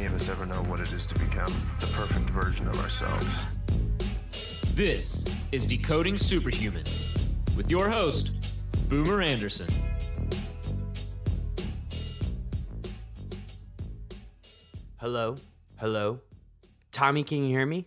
many of us ever know what it is to become the perfect version of ourselves. This is Decoding Superhuman with your host, Boomer Anderson. Hello? Tommy, can you hear me?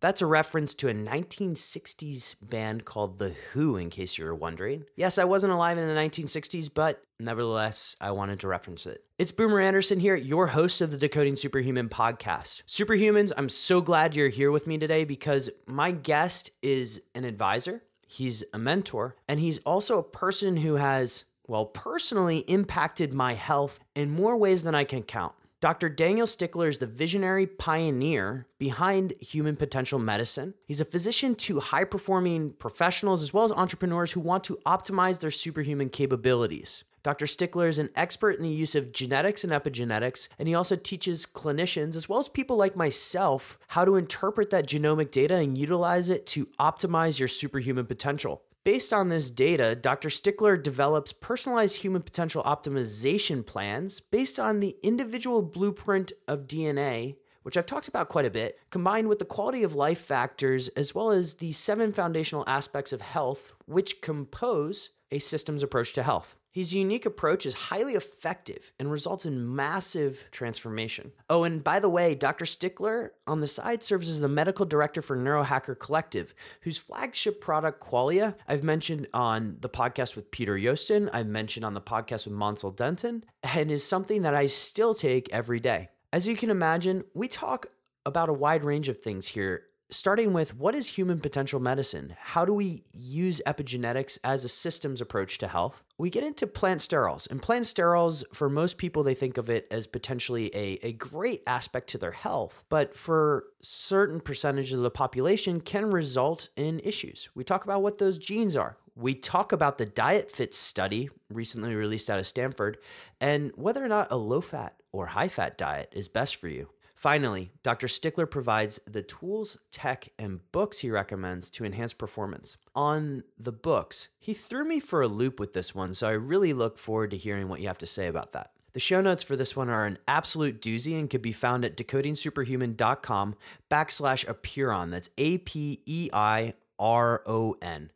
That's a reference to a 1960s band called The Who, in case you were wondering. Yes, I wasn't alive in the 1960s, but nevertheless, I wanted to reference it. It's Boomer Anderson here, your host of the Decoding Superhuman podcast. Superhumans, I'm so glad you're here with me today because my guest is an advisor, he's a mentor, and he's also a person who has, well, personally impacted my health in more ways than I can count. Dr. Daniel Stickler is the visionary pioneer behind human potential medicine. He's a physician to high-performing professionals as well as entrepreneurs who want to optimize their superhuman capabilities. Dr. Stickler is an expert in the use of genetics and epigenetics, and he also teaches clinicians as well as people like myself how to interpret that genomic data and utilize it to optimize your superhuman potential. Based on this data, Dr. Stickler develops personalized human potential optimization plans based on the individual blueprint of DNA, which I've talked about quite a bit, combined with the quality of life factors as well as the 7 foundational aspects of health, which compose a systems approach to health. His unique approach is highly effective and results in massive transformation. Oh, and by the way, Dr. Stickler on the side serves as the medical director for Neurohacker Collective, whose flagship product, Qualia, I've mentioned on the podcast with Peter Yostin, I've mentioned on the podcast with Monsel Denton, and is something that I still take every day. As you can imagine, we talk about a wide range of things here, starting with what is human potential medicine? How do we use epigenetics as a systems approach to health? We get into plant sterols. And plant sterols, for most people, they think of it as potentially a great aspect to their health, but for certain percentage of the population can result in issues. We talk about what those genes are. We talk about the Diet Fit study recently released out of Stanford and whether or not a low-fat or high-fat diet is best for you. Finally, Dr. Stickler provides the tools, tech, and books he recommends to enhance performance. On the books, he threw me for a loop with this one, so I really look forward to hearing what you have to say about that. The show notes for this one are an absolute doozy and can be found at decodingsuperhuman.com/Apeiron. That's A-P-E-I-R-O-N.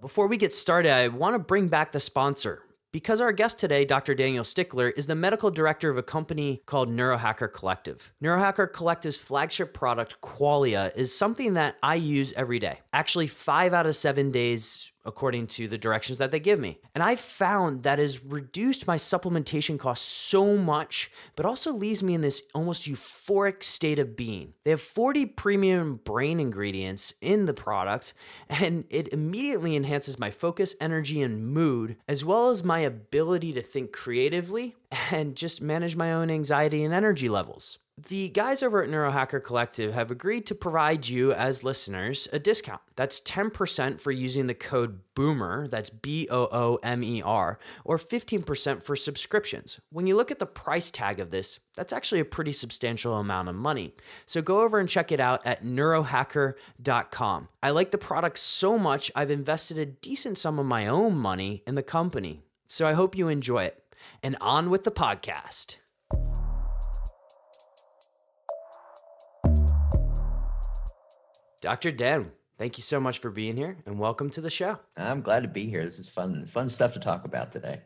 Before we get started, I want to bring back the sponsor. Because our guest today, Dr. Daniel Stickler, is the medical director of a company called Neurohacker Collective. Neurohacker Collective's flagship product, Qualia, is something that I use every day. Actually, 5 out of 7 days, according to the directions that they give me. And I found that has reduced my supplementation costs so much, but also leaves me in this almost euphoric state of being. They have 40 premium brain ingredients in the product, and it immediately enhances my focus, energy, and mood, as well as my ability to think creatively and just manage my own anxiety and energy levels. The guys over at Neurohacker Collective have agreed to provide you as listeners a discount. That's 10% for using the code BOOMER, that's B-O-O-M-E-R, or 15% for subscriptions. When you look at the price tag of this, that's actually a pretty substantial amount of money. So go over and check it out at neurohacker.com. I like the product so much, I've invested a decent sum of my own money in the company. So I hope you enjoy it. And on with the podcast. Dr. Dan, thank you so much for being here and welcome to the show. I'm glad to be here. This is fun stuff to talk about today.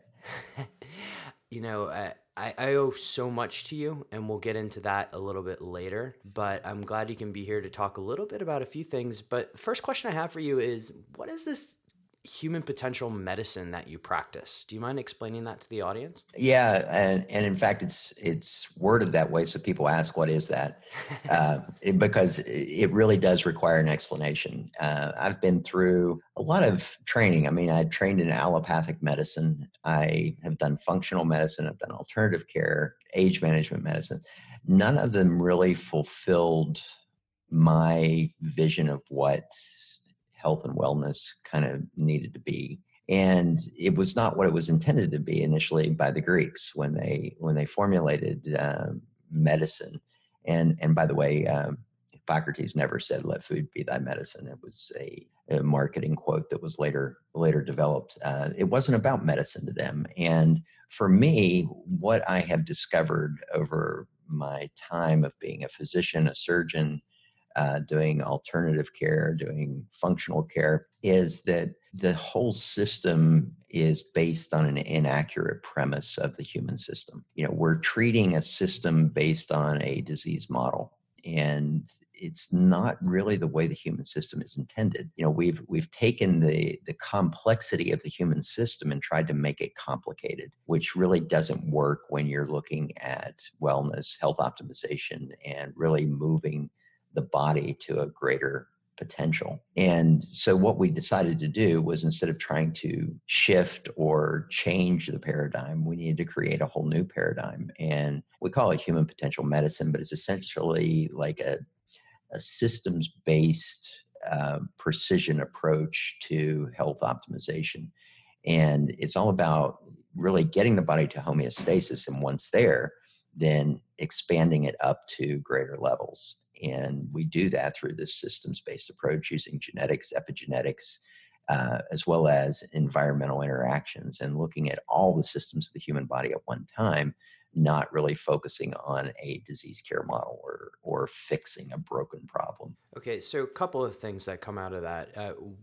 You know, I owe so much to you, and we'll get into that a little bit later, but I'm glad you can be here to talk a little bit about a few things. But first question I have for you is, what is this human potential medicine that you practice? Do you mind explaining that to the audience? Yeah, and in fact, it's worded that way, so people ask, "What is that?" Because it really does require an explanation. I've been through a lot of training. I mean, I trained in allopathic medicine. I have done functional medicine. I've done alternative care, age management medicine. None of them really fulfilled my vision of what health and wellness kind of needed to be. And it was not what it was intended to be initially by the Greeks when they formulated medicine. And by the way, Hippocrates never said, "Let food be thy medicine." It was a marketing quote that was later developed. It wasn't about medicine to them. And for me, what I have discovered over my time of being a physician, a surgeon, doing alternative care, doing functional care, is that the whole system is based on an inaccurate premise of the human system. You know, we're treating a system based on a disease model, and it's not really the way the human system is intended. You know, we've taken the complexity of the human system and tried to make it complicated, which really doesn't work when you're looking at wellness, health optimization, and really moving the body to a greater potential. And so what we decided to do was, instead of trying to shift or change the paradigm, we needed to create a whole new paradigm. And we call it human potential medicine, but it's essentially like a systems-based precision approach to health optimization. And it's all about really getting the body to homeostasis, and once there, then expanding it up to greater levels. And we do that through this systems-based approach using genetics, epigenetics, as well as environmental interactions, and looking at all the systems of the human body at one time, not really focusing on a disease care model or fixing a broken problem. Okay, so a couple of things that come out of that.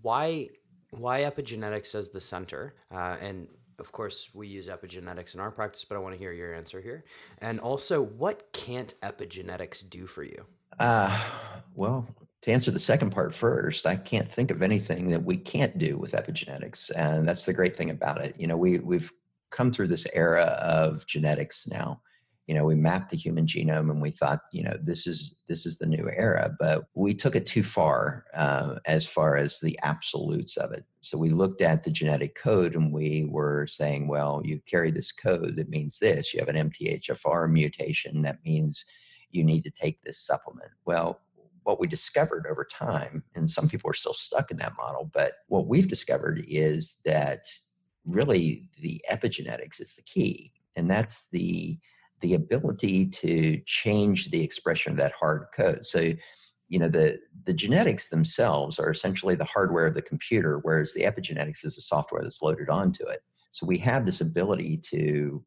Why epigenetics as the center? And of course, we use epigenetics in our practice, but I want to hear your answer here. And also, what can't epigenetics do for you? Well, to answer the second part first, I can't think of anything that we can't do with epigenetics. And that's the great thing about it. You know, we've come through this era of genetics now. You know, we mapped the human genome and we thought, you know, this is the new era, but we took it too far as the absolutes of it. So we looked at the genetic code and we were saying, well, you carry this code that means this, you have an MTHFR mutation that means you need to take this supplement. Well, what we discovered over time, and some people are still stuck in that model, but what we've discovered is that really the epigenetics is the key. And that's the ability to change the expression of that hard code. So, you know, the genetics themselves are essentially the hardware of the computer, whereas the epigenetics is the software that's loaded onto it. So we have this ability to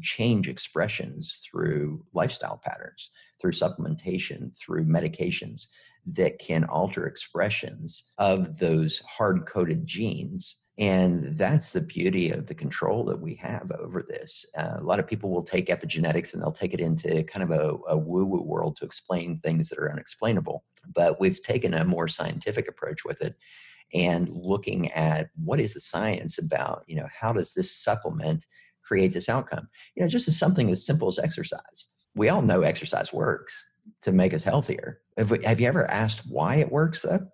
change expressions through lifestyle patterns, through supplementation, through medications that can alter expressions of those hard-coded genes. And that's the beauty of the control that we have over this. A lot of people will take epigenetics and they'll take it into kind of a woo-woo world to explain things that are unexplainable. But we've taken a more scientific approach with it and looking at what is the science about, you know, how does this supplement create this outcome? You know, just as something as simple as exercise. We all know exercise works to make us healthier. Have you ever asked why it works though?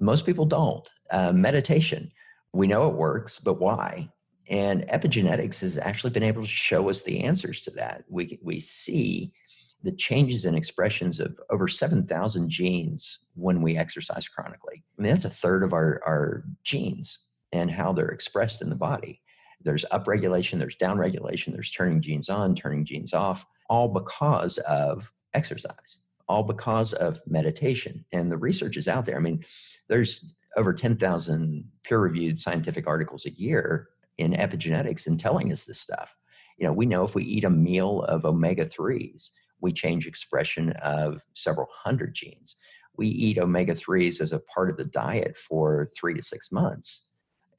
Most people don't. Meditation, we know it works, but why? And epigenetics has actually been able to show us the answers to that. We see the changes in expressions of over 7,000 genes when we exercise chronically. I mean, that's a third of our genes and how they're expressed in the body. There's upregulation, there's downregulation, there's turning genes on, turning genes off, all because of exercise, all because of meditation. And the research is out there. I mean, there's over 10,000 peer-reviewed scientific articles a year in epigenetics and telling us this stuff. You know, we know if we eat a meal of omega-3s, we change expression of several hundred genes. We eat omega-3s as a part of the diet for 3 to 6 months.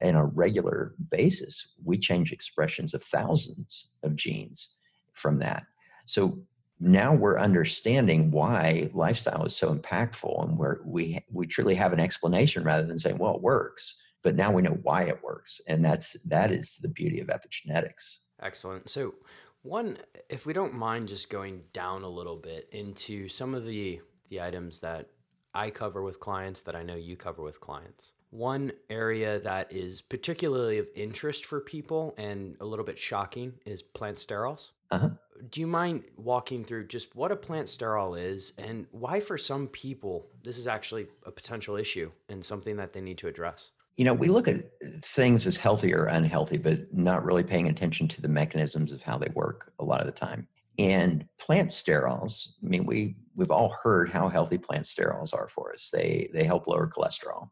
On a regular basis, we change expressions of thousands of genes from that. So now we're understanding why lifestyle is so impactful, and we truly have an explanation rather than saying, well, it works. But now we know why it works, and that is the beauty of epigenetics. Excellent. So one, if we don't mind just going down a little bit into some of the items that I cover with clients, that I know you cover with clients. One area that is particularly of interest for people and a little bit shocking is plant sterols. Do you mind walking through just what a plant sterol is and why for some people this is actually a potential issue and something that they need to address? You know, we look at things as healthy or unhealthy, but not really paying attention to the mechanisms of how they work a lot of the time. And plant sterols, I mean, we've all heard how healthy plant sterols are for us. They help lower cholesterol.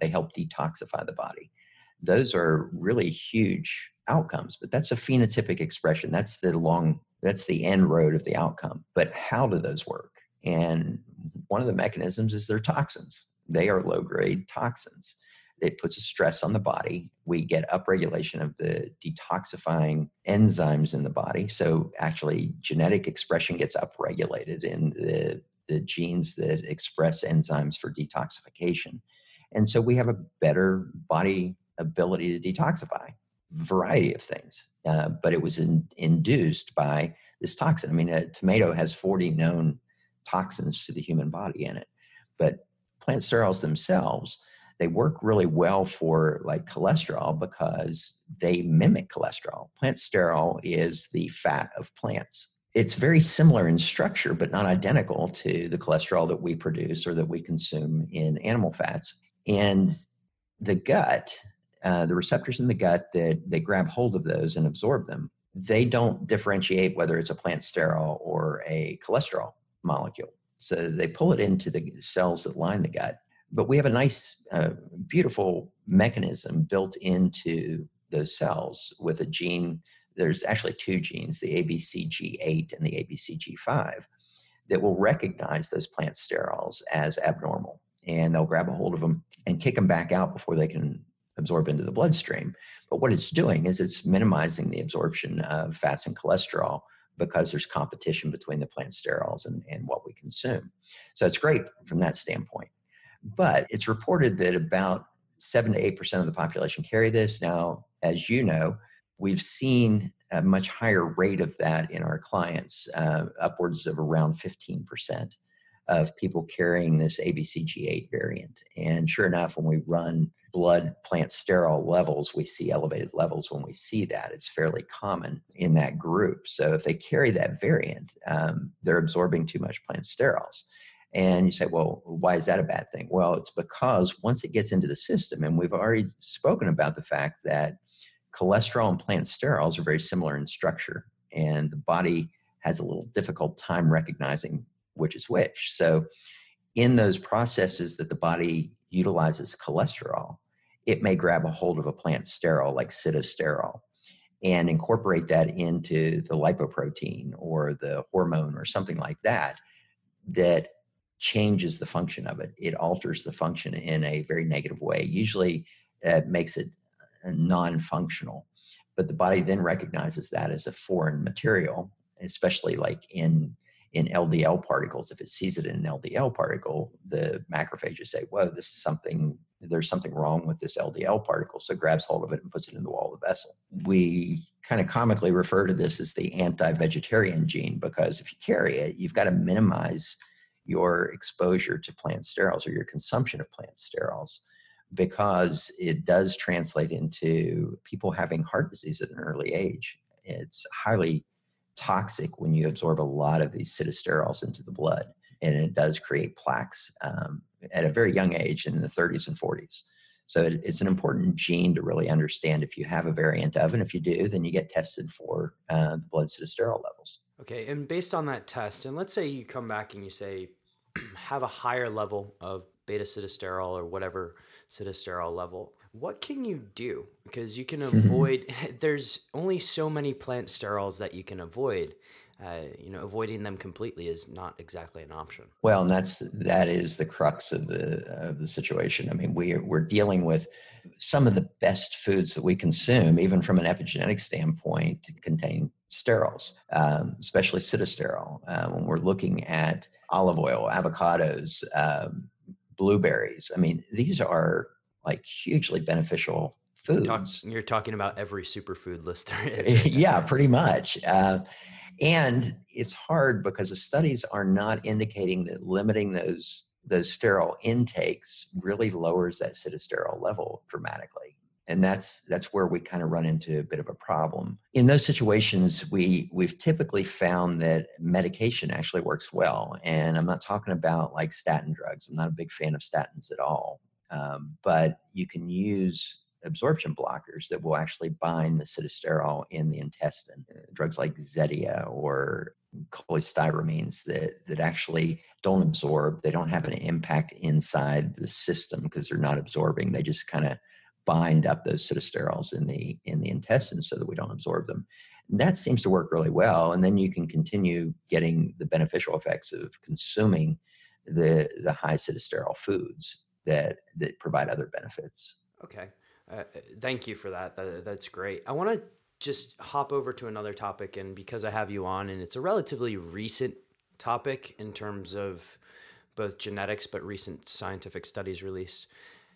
They help detoxify the body. Those are really huge outcomes, but that's a phenotypic expression. That's the long, that's the end road of the outcome. But how do those work? And one of the mechanisms is they're toxins. They are low-grade toxins. It puts a stress on the body. We get upregulation of the detoxifying enzymes in the body. So actually genetic expression gets upregulated in the genes that express enzymes for detoxification. And so we have a better body ability to detoxify a variety of things. But it was induced by this toxin. I mean, a tomato has 40 known toxins to the human body in it. But plant sterols themselves, they work really well for like cholesterol because they mimic cholesterol. Plant sterol is the fat of plants. It's very similar in structure, but not identical to the cholesterol that we produce or that we consume in animal fats. And the gut, the receptors in the gut that they grab hold of those and absorb them, they don't differentiate whether it's a plant sterol or a cholesterol molecule. So they pull it into the cells that line the gut. But we have a nice, beautiful mechanism built into those cells with a gene. There's actually two genes, the ABCG8 and the ABCG5, that will recognize those plant sterols as abnormal. And they'll grab a hold of them and kick them back out before they can absorb into the bloodstream. But what it's doing is it's minimizing the absorption of fats and cholesterol because there's competition between the plant sterols and what we consume. So it's great from that standpoint. But it's reported that about 7 to 8% of the population carry this. Now, as you know, we've seen a much higher rate of that in our clients, upwards of around 15% of people carrying this ABCG8 variant. And sure enough, when we run blood plant sterol levels, we see elevated levels when we see that. It's fairly common in that group. So if they carry that variant, they're absorbing too much plant sterols. And you say, well, why is that a bad thing? Well, it's because once it gets into the system, and we've already spoken about the fact that cholesterol and plant sterols are very similar in structure, and the body has a little difficult time recognizing which is which. So in those processes that the body utilizes cholesterol, it may grab a hold of a plant sterol like cytosterol and incorporate that into the lipoprotein or the hormone or something like that, that changes the function of it. It alters the function in a very negative way. Usually makes it non-functional, but the body then recognizes that as a foreign material, especially like in LDL particles. If it sees it in an LDL particle, the macrophages say, whoa, this is something, there's something wrong with this LDL particle. So grabs hold of it and puts it in the wall of the vessel. We kind of comically refer to this as the anti-vegetarian gene, because if you carry it, you've got to minimize your exposure to plant sterols or your consumption of plant sterols, because it does translate into people having heart disease at an early age. It's highly toxic when you absorb a lot of these cytosterols into the blood, and it does create plaques at a very young age in the 30s and 40s. So it's an important gene to really understand if you have a variant of, and if you do, then you get tested for the blood cytosterol levels. Okay, and based on that test, and let's say you come back and you say, have a higher level of beta-cytosterol or whatever cytosterol level, what can you do? Because you can avoid, there's only so many plant sterols that you can avoid. You know, avoiding them completely is not exactly an option. Well, and that is the crux of the situation. I mean, we're dealing with some of the best foods that we consume, even from an epigenetic standpoint, contain sterols, especially cytosterol. When we're looking at olive oil, avocados, blueberries, I mean, these are like hugely beneficial foods. You're talking about every superfood list there is. Yeah, pretty much. And it's hard because the studies are not indicating that limiting those sterol intakes really lowers that cytosterol level dramatically. And that's where we kind of run into a bit of a problem. In those situations, we've typically found that medication actually works well. And I'm not talking about like statin drugs. I'm not a big fan of statins at all. But you can use absorption blockers that will actually bind the cytosterol in the intestine. Drugs like Zetia or cholestyramines that actually don't absorb. They don't have an impact inside the system because they're not absorbing. They just kind of bind up those sitasterols in the intestine so that we don't absorb them. And that seems to work really well. And then you can continue getting the beneficial effects of consuming the high sitasterol foods that provide other benefits. Okay. Thank you for that. That's great. I want to just hop over to another topic, and because I have you on, and it's a relatively recent topic in terms of both genetics, but recent scientific studies released.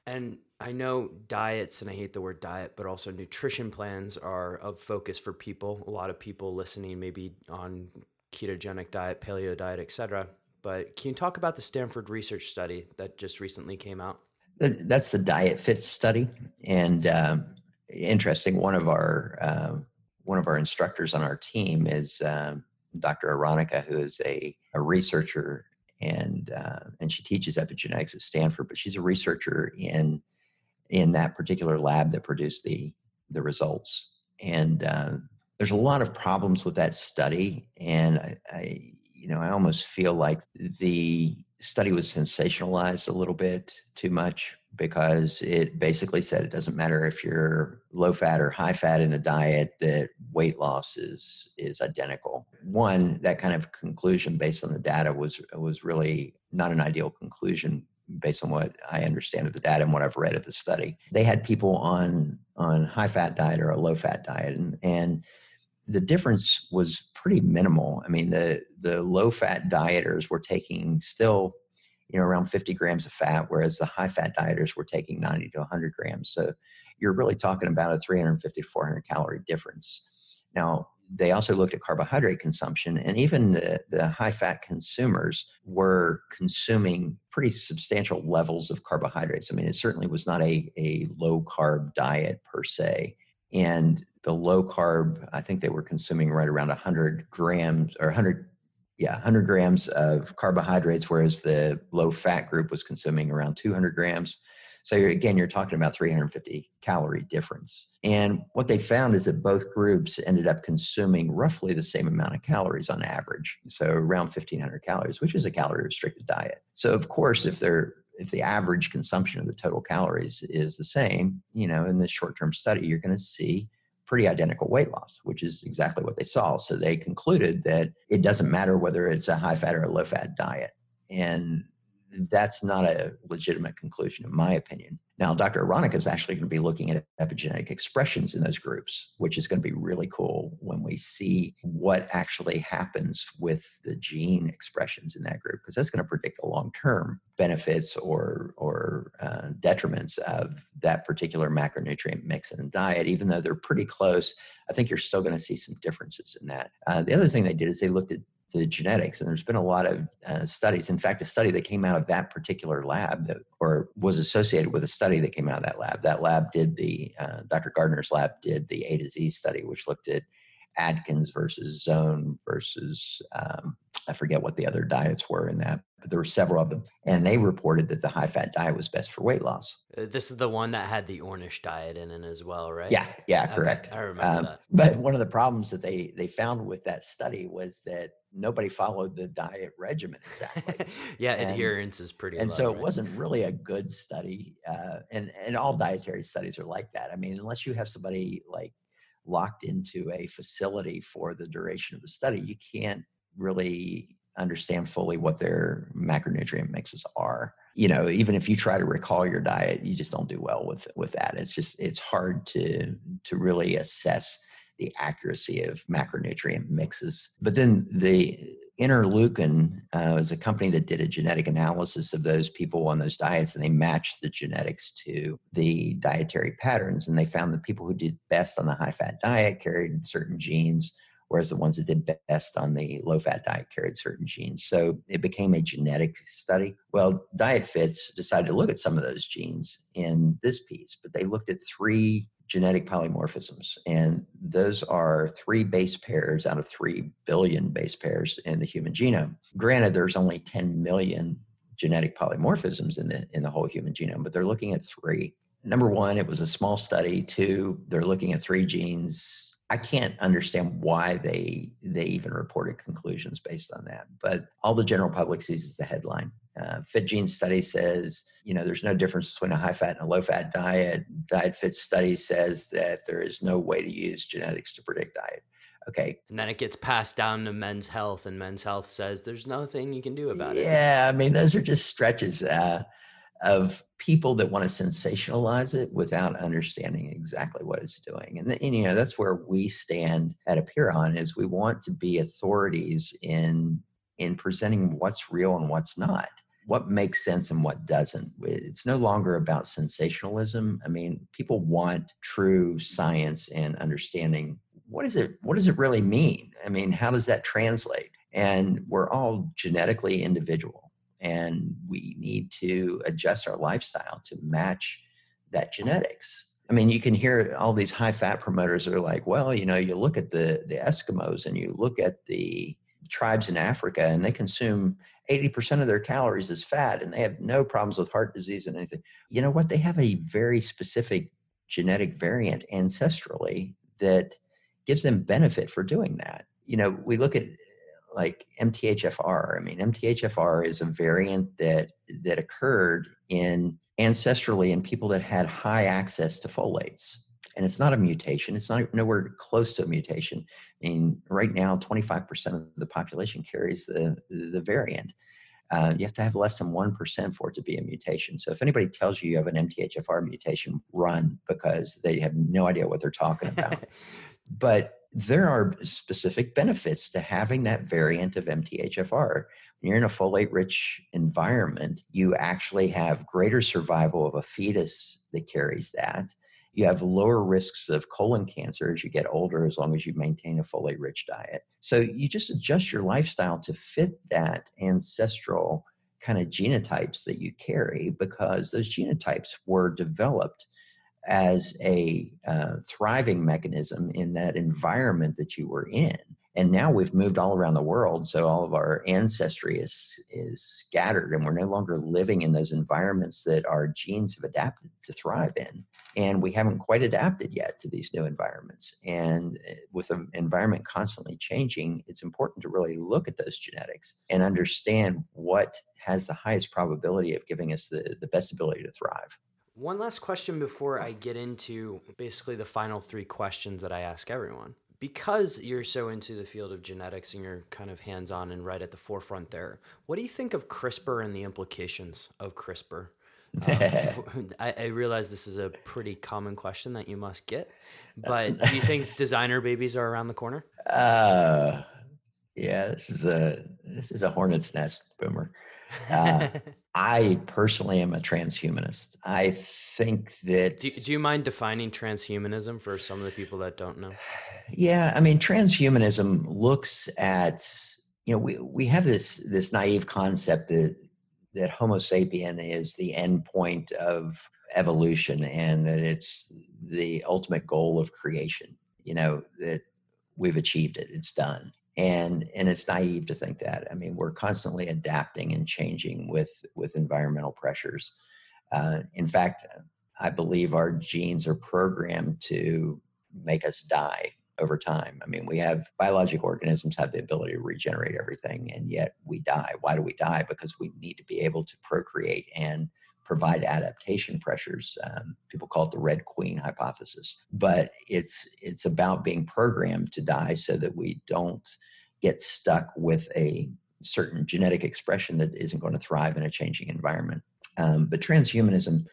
And I know diets, and I hate the word diet, but also nutrition plans are of focus for people. A lot of people listening may be on ketogenic diet, paleo diet, et cetera. But can you talk about the Stanford research study that just recently came out? That's the Diet Fit study. And interesting, one of our instructors on our team is Dr. Aronica, who is a researcher, and she teaches epigenetics at Stanford, but she's a researcher in that particular lab that produced the results. And there's a lot of problems with that study, and I almost feel like the study was sensationalized a little bit too much, because it basically said it doesn't matter if you're low fat or high fat in the diet, that weight loss is identical. One, that kind of conclusion based on the data was really not an ideal conclusion based on what I understand of the data and what I've read of the study. They had people on high fat diet or a low fat diet, and the difference was pretty minimal. I mean, the low fat dieters were taking still, around 50 grams of fat, whereas the high fat dieters were taking 90 to 100 grams. So you're really talking about a 350 to 400 calorie difference. Now, they also looked at carbohydrate consumption, and even the high fat consumers were consuming pretty substantial levels of carbohydrates. I mean, it certainly was not a low carb diet per se. And the low carb, I think they were consuming right around 100 grams of carbohydrates, whereas the low fat group was consuming around 200 grams. So you're talking about 350 calorie difference. And what they found is that both groups ended up consuming roughly the same amount of calories on average. So around 1,500 calories, which is a calorie restricted diet. So of course, if the average consumption of the total calories is the same, in this short-term study, you're going to see pretty identical weight loss, which is exactly what they saw. So they concluded that it doesn't matter whether it's a high fat or a low fat diet. And that's not a legitimate conclusion, in my opinion. Now, Dr. Aronica is actually going to be looking at epigenetic expressions in those groups, which is going to be really cool when we see what actually happens with the gene expressions in that group, because that's going to predict the long-term benefits or detriments of that particular macronutrient mix in the diet. Even though they're pretty close, I think you're still going to see some differences in that. The other thing they did is they looked at the genetics, and there's been a lot of studies. In fact, a study that came out of that particular lab was associated with a study that came out of that lab. That lab did Dr. Gardner's lab did the A to Z study, which looked at Atkins versus Zone versus, I forget what the other diets were in that, but there were several of them. And they reported that the high fat diet was best for weight loss. This is the one that had the Ornish diet in it as well, right? Yeah, correct. I remember that. But one of the problems that they found with that study was that nobody followed the diet regimen exactly. Adherence is pretty low. And so it wasn't really a good study. And all dietary studies are like that. I mean, unless you have somebody like locked into a facility for the duration of the study, you can't really understand fully what their macronutrient mixes are. Even if you try to recall your diet, you just don't do well with that. It's hard to really assess the accuracy of macronutrient mixes. But then the Interleukin is a company that did a genetic analysis of those people on those diets, and they matched the genetics to the dietary patterns. And they found that people who did best on the high-fat diet carried certain genes, whereas the ones that did best on the low-fat diet carried certain genes. So it became a genetic study. Well, Diet Fits decided to look at some of those genes in this piece, but they looked at three genetic polymorphisms. And those are three base pairs out of 3 billion base pairs in the human genome. Granted, there's only 10 million genetic polymorphisms in the whole human genome, but they're looking at three. Number one, it was a small study. Two, they're looking at three genes. I can't understand why they even reported conclusions based on that. But all the general public sees is the headline. Fit Gene Study says, you know, there's no difference between a high-fat and a low-fat diet. Diet Fit Study says that there is no way to use genetics to predict diet. Okay. And then it gets passed down to Men's Health, and Men's Health says there's nothing you can do about it. Yeah, I mean, those are just stretches of people that want to sensationalize it without understanding exactly what it's doing. And you know, that's where we stand at Apeiron, is we want to be authorities in presenting what's real and what's not, what makes sense and what doesn't. It's no longer about sensationalism. I mean, people want true science and understanding. What does it really mean? I mean, how does that translate? And we're all genetically individual, and we need to adjust our lifestyle to match that genetics. I mean, you can hear all these high fat promoters are like, well, you know, you look at the Eskimos and you look at the tribes in Africa, and they consume 80% of their calories as fat, and they have no problems with heart disease and anything. You know what? They have a very specific genetic variant ancestrally that gives them benefit for doing that. You know, we look at like MTHFR. I mean, MTHFR is a variant that occurred ancestrally in people that had high access to folates. And it's not a mutation. It's not nowhere close to a mutation. I mean, right now, 25% of the population carries the variant. You have to have less than 1% for it to be a mutation. So if anybody tells you you have an MTHFR mutation, run, because they have no idea what they're talking about. But there are specific benefits to having that variant of MTHFR. When you're in a folate-rich environment, you actually have greater survival of a fetus that carries that. You have lower risks of colon cancer as you get older, as long as you maintain a folate-rich diet. So you just adjust your lifestyle to fit that ancestral kind of genotypes that you carry, because those genotypes were developed as a thriving mechanism in that environment that you were in. And now we've moved all around the world, so all of our ancestry is scattered, and we're no longer living in those environments that our genes have adapted to thrive in. And we haven't quite adapted yet to these new environments. And with the environment constantly changing, it's important to really look at those genetics and understand what has the highest probability of giving us the best ability to thrive. One last question before I get into basically the final three questions that I ask everyone. Because you're so into the field of genetics and you're kind of hands-on and right at the forefront there, what do you think of CRISPR and the implications of CRISPR? I realize this is a pretty common question that you must get, but do you think designer babies are around the corner? Yeah, this is a hornet's nest, Boomer. I personally am a transhumanist. I think that... Do you mind defining transhumanism for some of the people that don't know? Yeah, I mean, transhumanism looks at, you know, we have this naive concept that Homo sapien is the end point of evolution, and that it's the ultimate goal of creation, you know, that we've achieved it, it's done. And it's naive to think that. I mean, we're constantly adapting and changing with environmental pressures. In fact, I believe our genes are programmed to make us die over time. I mean, we have biologic organisms have the ability to regenerate everything, and yet we die. Why do we die? Because we need to be able to procreate and provide adaptation pressures. People call it the Red Queen hypothesis, but it's about being programmed to die so that we don't get stuck with a certain genetic expression that isn't going to thrive in a changing environment. But transhumanism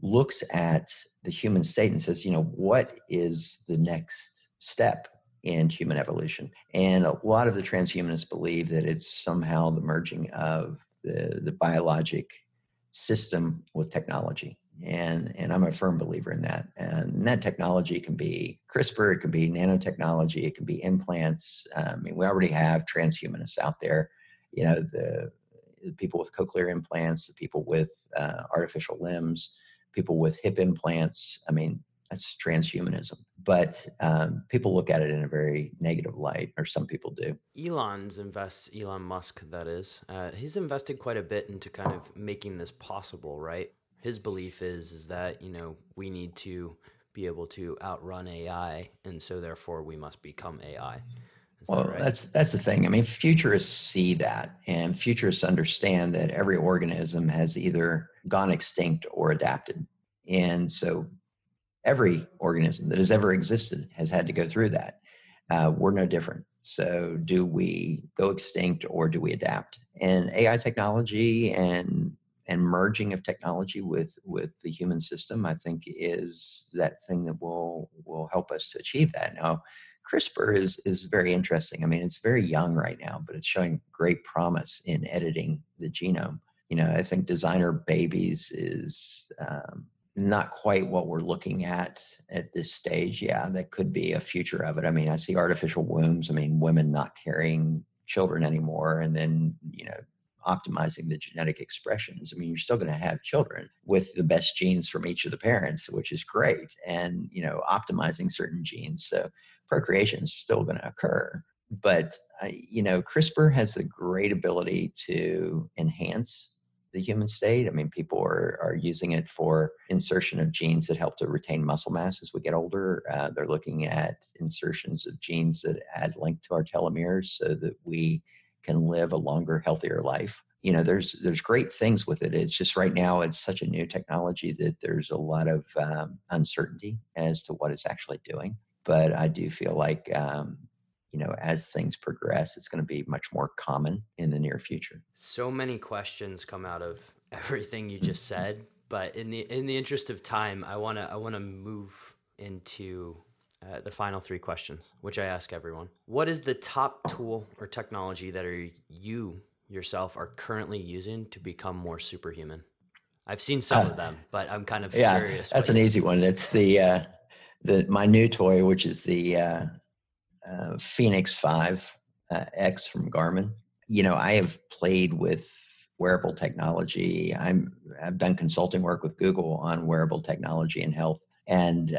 looks at the human state and says, you know, what is the next step in human evolution? And a lot of the transhumanists believe that it's somehow the merging of the biologic system with technology. And I'm a firm believer in that. And that technology can be CRISPR, it can be nanotechnology, it can be implants. I mean, we already have transhumanists out there, you know, the people with cochlear implants, the people with artificial limbs, people with hip implants. I mean, that's transhumanism. But people look at it in a very negative light, or some people do. Elon Musk, that is, he's invested quite a bit into kind of making this possible, right? His belief is that, you know, we need to be able to outrun AI, and so therefore we must become AI. Is that right? That's the thing. I mean, futurists see that, and futurists understand that every organism has either gone extinct or adapted. And so every organism that has ever existed has had to go through that. We're no different. So do we go extinct or do we adapt? And AI technology and merging of technology with the human system, I think, is that thing that will help us to achieve that. Now, CRISPR is very interesting. I mean, it's very young right now, but it's showing great promise in editing the genome. You know, I think designer babies is not quite what we're looking at this stage. Yeah, that could be a future of it. I mean, I see artificial wombs. I mean, women not carrying children anymore, and then, you know, optimizing the genetic expressions. I mean, you're still going to have children with the best genes from each of the parents, which is great. And, you know, optimizing certain genes. So procreation is still going to occur. But, you know, CRISPR has the great ability to enhance the human state. I mean, people are using it for insertion of genes that help to retain muscle mass as we get older. They're looking at insertions of genes that add length to our telomeres so that we can live a longer, healthier life. You know, there's great things with it. It's just right now it's such a new technology that there's a lot of uncertainty as to what it's actually doing. But I do feel like, you know, as things progress, it's going to be much more common in the near future. So many questions come out of everything you just said. But in the interest of time, I want to move into the final three questions, which I ask everyone. What is the top tool or technology that you yourself are currently using to become more superhuman? I've seen some of them, but I'm kind of curious. That's an easy one. It's my new toy, which is the Phoenix 5X from Garmin. You know, I have played with wearable technology. I've done consulting work with Google on wearable technology and health, and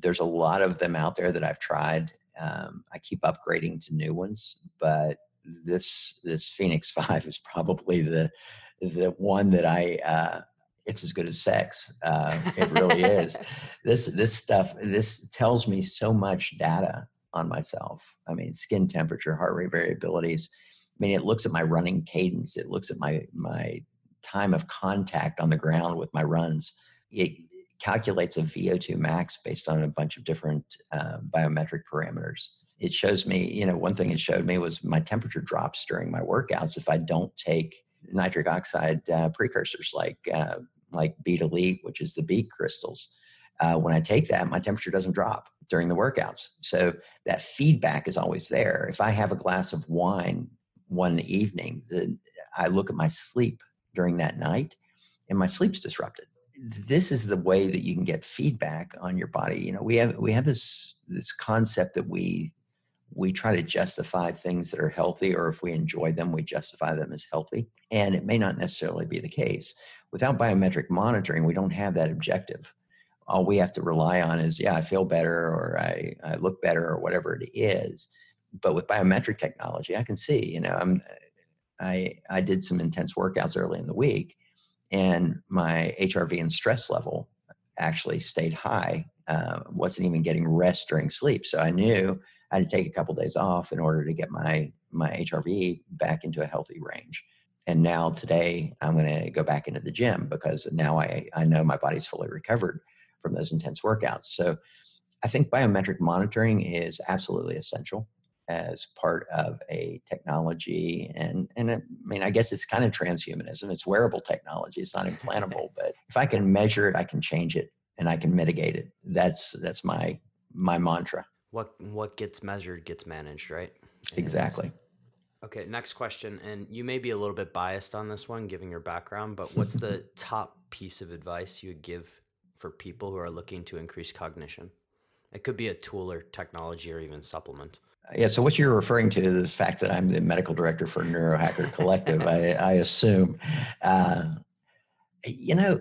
there's a lot of them out there that I've tried. I keep upgrading to new ones, but this Phoenix 5 is probably the one that it's as good as sex. It really is. This tells me so much data on myself. I mean, skin temperature, heart rate variabilities. I mean, it looks at my running cadence. It looks at my time of contact on the ground with my runs. It calculates a VO2 max based on a bunch of different biometric parameters. It shows me, you know, one thing it showed me was my temperature drops during my workouts if I don't take nitric oxide precursors like beet elite, which is the beet crystals. When I take that, my temperature doesn't drop during the workouts. So that feedback is always there. If I have a glass of wine one evening, I look at my sleep during that night and my sleep's disrupted. This is the way that you can get feedback on your body. You know, we have this concept that we try to justify things that are healthy, or if we enjoy them, we justify them as healthy. And it may not necessarily be the case. Without biometric monitoring, we don't have that objective. All we have to rely on is, yeah, I feel better, or I look better, or whatever it is. But with biometric technology, I can see, you know, I did some intense workouts early in the week, and my HRV and stress level actually stayed high. Wasn't even getting rest during sleep. So I knew I had to take a couple of days off in order to get my HRV back into a healthy range. And now today I'm going to go back into the gym because now I know my body's fully recovered from those intense workouts. So I think biometric monitoring is absolutely essential as part of a technology. And I mean, I guess it's kind of transhumanism. It's wearable technology. It's not implantable, but if I can measure it, I can change it and I can mitigate it. That's my mantra. What gets measured gets managed, right? Exactly. Okay. Next question. And you may be a little bit biased on this one, given your background, but what's the top piece of advice you would give for people who are looking to increase cognition? It could be a tool or technology or even supplement. Yeah. So what you're referring to is the fact that I'm the medical director for Neurohacker Collective, I assume. You know,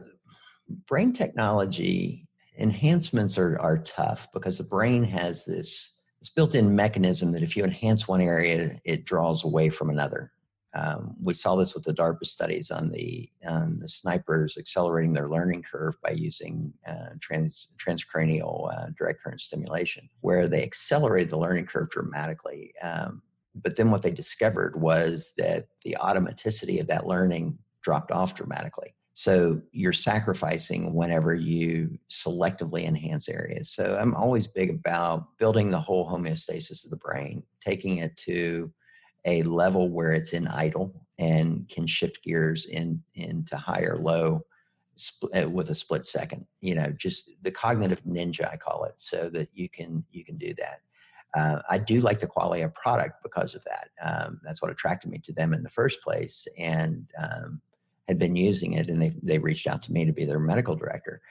brain technology enhancements are tough because the brain has this built-in mechanism that if you enhance one area, it draws away from another. We saw this with the DARPA studies on the snipers accelerating their learning curve by using transcranial direct current stimulation, where they accelerated the learning curve dramatically. But then what they discovered was that the automaticity of that learning dropped off dramatically. So you're sacrificing whenever you selectively enhance areas. So I'm always big about building the whole homeostasis of the brain, taking it to a level where it's in idle and can shift gears into high or low with a split second. You know, just the cognitive ninja, I call it, so that you can do that. I do like the Qualia product because of that. That's what attracted me to them in the first place, and had been using it, and they reached out to me to be their medical director.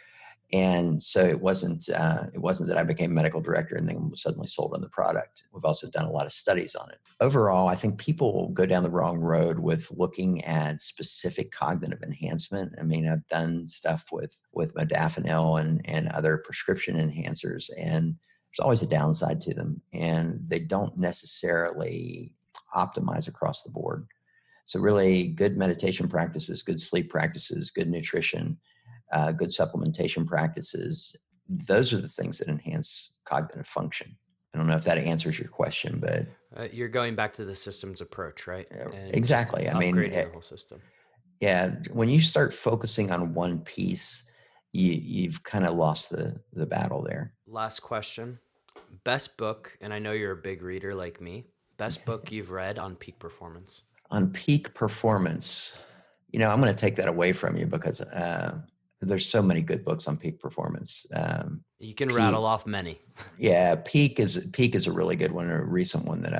And so it wasn't that I became medical director and then was suddenly sold on the product. We've also done a lot of studies on it. Overall, I think people go down the wrong road with looking at specific cognitive enhancement. I mean, I've done stuff with modafinil and other prescription enhancers, and there's always a downside to them, and they don't necessarily optimize across the board. So really good meditation practices, good sleep practices, good nutrition, good supplementation practices. Those are the things that enhance cognitive function. I don't know if that answers your question, but you're going back to the systems approach, right? And exactly. I mean, upgrading the whole system. Yeah. When you start focusing on one piece, you've kind of lost the battle there. Last question. Best book. And I know you're a big reader like me. Best book you've read on peak performance. On peak performance, you know, I'm going to take that away from you because there's so many good books on peak performance. You can rattle off many. Yeah, peak is a really good one, a recent one that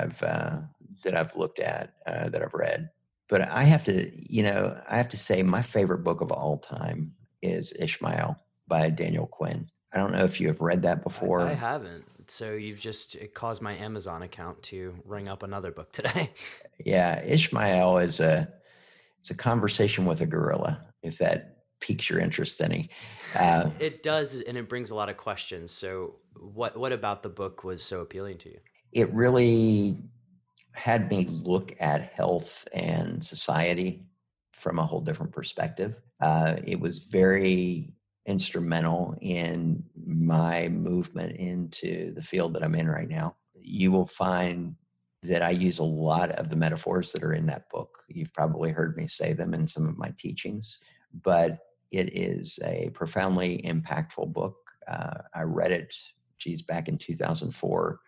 I've looked at, that I've read. But I have to say my favorite book of all time is Ishmael by Daniel Quinn. I don't know if you have read that before. I haven't. So you've just caused my Amazon account to ring up another book today. Yeah, Ishmael is it's a conversation with a gorilla, if that piques your interest any. It does, and it brings a lot of questions. So what about the book was so appealing to you? It really had me look at health and society from a whole different perspective. It was very instrumental in my movement into the field that I'm in right now. You will find that I use a lot of the metaphors that are in that book. You've probably heard me say them in some of my teachings, but it is a profoundly impactful book. I read it, back in 2004,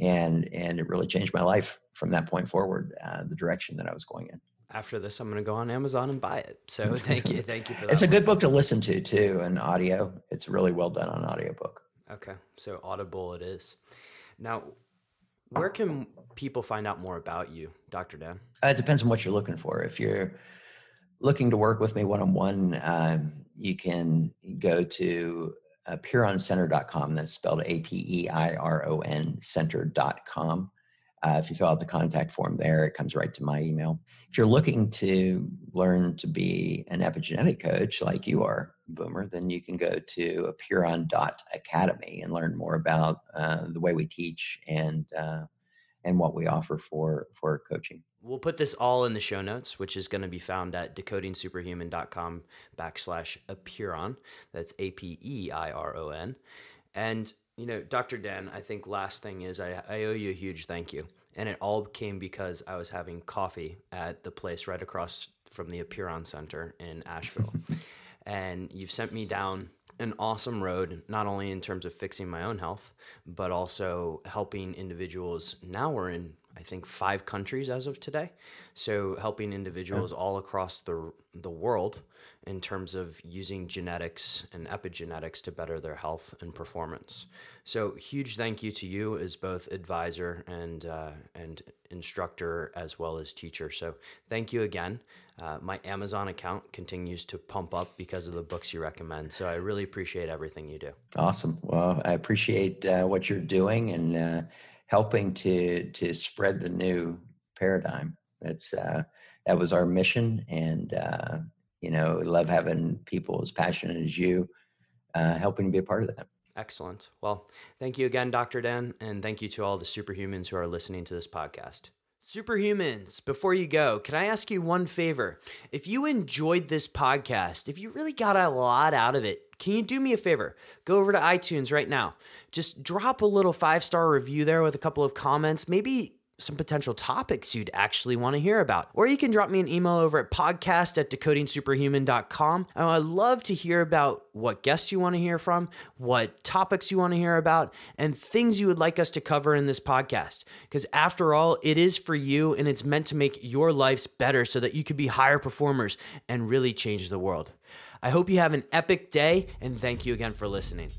and it really changed my life from that point forward, the direction that I was going in. After this, I'm going to go on Amazon and buy it. So thank you for that. It's a good book to listen to too, and audio. It's really well done on audiobook. Okay, so Audible it is. Now, where can people find out more about you, Dr. Dan? It depends on what you're looking for. If you're looking to work with me one-on-one, you can go to apeironcenter.com. That's spelled A-P-E-I-R-O-N center.com. If you fill out the contact form there, it comes right to my email. If you're looking to learn to be an epigenetic coach like you are, Boomer, then you can go to apeiron.academy and learn more about the way we teach and what we offer for coaching. We'll put this all in the show notes, which is going to be found at decodingsuperhuman.com/apeiron. That's A-P-E-I-R-O-N. And you know, Dr. Dan, I think last thing is I owe you a huge thank you. And it all came because I was having coffee at the place right across from the Apeiron Center in Asheville. And you've sent me down an awesome road, not only in terms of fixing my own health, but also helping individuals. Now we're in, I think, 5 countries as of today. So helping individuals all across the world in terms of using genetics and epigenetics to better their health and performance. So huge thank you to you as both advisor and instructor as well as teacher. So thank you again. My Amazon account continues to pump up because of the books you recommend. So I really appreciate everything you do. Awesome. Well, I appreciate what you're doing and helping to spread the new paradigm. That was our mission, and you know, we love having people as passionate as you, helping to be a part of that. Excellent. Well, thank you again, Dr. Dan, and thank you to all the superhumans who are listening to this podcast. Superhumans, before you go, can I ask you one favor? If you enjoyed this podcast, if you really got a lot out of it, can you do me a favor? Go over to iTunes right now. Just drop a little 5-star review there with a couple of comments, maybe some potential topics you'd actually want to hear about. Or you can drop me an email over at podcast@decodingsuperhuman.com. And I'd love to hear about what guests you want to hear from, what topics you want to hear about, and things you would like us to cover in this podcast. Because after all, it is for you and it's meant to make your lives better so that you could be higher performers and really change the world. I hope you have an epic day and thank you again for listening.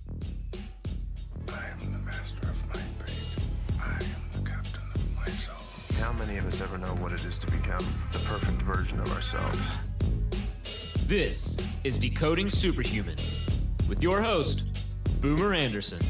How many of us ever know what it is to become the perfect version of ourselves? This is Decoding Superhuman with your host, Boomer Anderson.